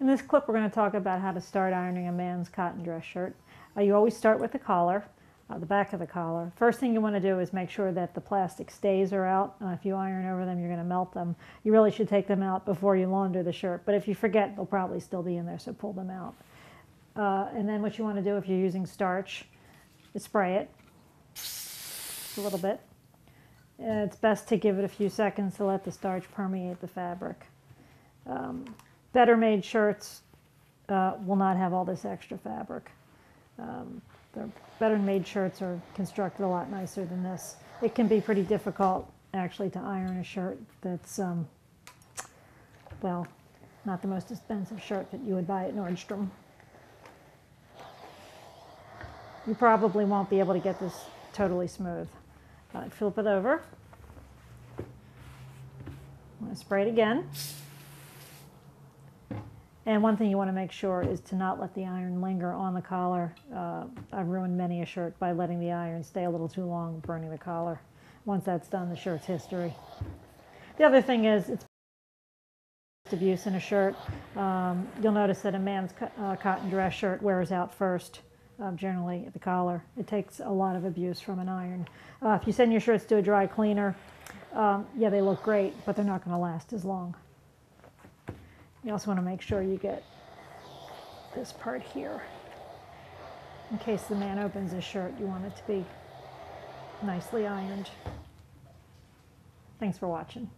In this clip, we're going to talk about how to start ironing a man's cotton dress shirt. You always start with the collar, the back of the collar. First thing you want to do is make sure that the plastic stays are out. If you iron over them, you're going to melt them. You really should take them out before you launder the shirt, but if you forget, they'll probably still be in there, so pull them out. And then what you want to do if you're using starch is spray it a little bit. It's best to give it a few seconds to let the starch permeate the fabric. Better made shirts will not have all this extra fabric. The better made shirts are constructed a lot nicer than this. It can be pretty difficult actually to iron a shirt that's, well, not the most expensive shirt that you would buy at Nordstrom. You probably won't be able to get this totally smooth. Flip it over. I'm going to spray it again. And one thing you want to make sure is to not let the iron linger on the collar. I've ruined many a shirt by letting the iron stay a little too long, burning the collar. Once that's done, the shirt's history. The other thing is, it's abuse in a shirt. You'll notice that a man's cotton dress shirt wears out first. Generally at the collar. It takes a lot of abuse from an iron. If you send your shirts to a dry cleaner, yeah, they look great, but they're not going to last as long. You also want to make sure you get this part here. In case the man opens his shirt, you want it to be nicely ironed. Thanks for watching.